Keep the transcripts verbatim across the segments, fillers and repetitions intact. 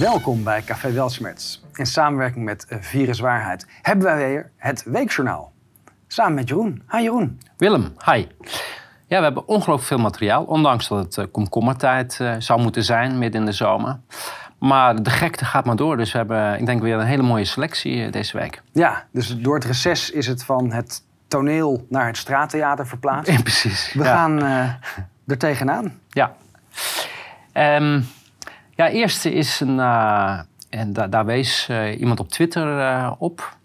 Welkom bij Café Weltschmerz. In samenwerking met Viruswaarheid hebben wij weer het Weekjournaal. Samen met Jeroen. Hi Jeroen. Willem, hi. Ja, we hebben ongelooflijk veel materiaal, ondanks dat het komkommertijd uh, zou moeten zijn midden in de zomer. Maar de gekte gaat maar door, dus we hebben, ik denk, weer een hele mooie selectie uh, deze week. Ja, dus door het reces is het van het toneel naar het straattheater verplaatst. Ja, precies. We ja. gaan uh, er tegenaan. Ja. Um, ja, eerste is een, uh, en da daar wees uh, iemand op Twitter uh, op.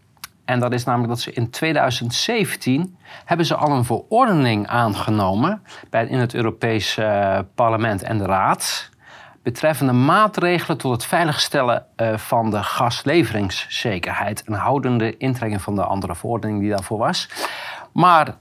En dat is namelijk dat ze in tweeduizend zeventien hebben ze al een verordening aangenomen bij, in het Europese uh, parlement en de Raad betreffende maatregelen tot het veiligstellen uh, van de gasleveringszekerheid en houdende intrekking van de andere verordening die daarvoor was. Maar uh,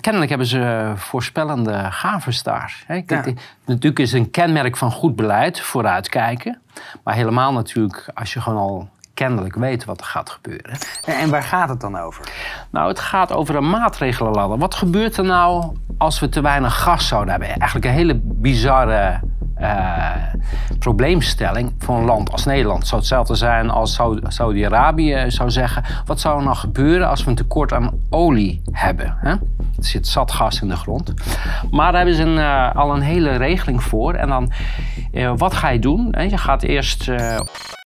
kennelijk hebben ze voorspellende gaves daar. Hè? Kijk, ja. Natuurlijk is het een kenmerk van goed beleid, vooruitkijken. Maar helemaal natuurlijk als je gewoon al kennelijk weet wat er gaat gebeuren. En waar gaat het dan over? Nou, het gaat over een maatregelenladder. Wat gebeurt er nou als we te weinig gas zouden hebben? Eigenlijk een hele bizarre uh, probleemstelling voor een land als Nederland. Het zou hetzelfde zijn als Saudi-Arabië zou zeggen: wat zou er nou gebeuren als we een tekort aan olie hebben? Hè? Er zit zat gas in de grond. Maar daar hebben ze een, uh, al een hele regeling voor. En dan, uh, wat ga je doen? Je gaat eerst Uh,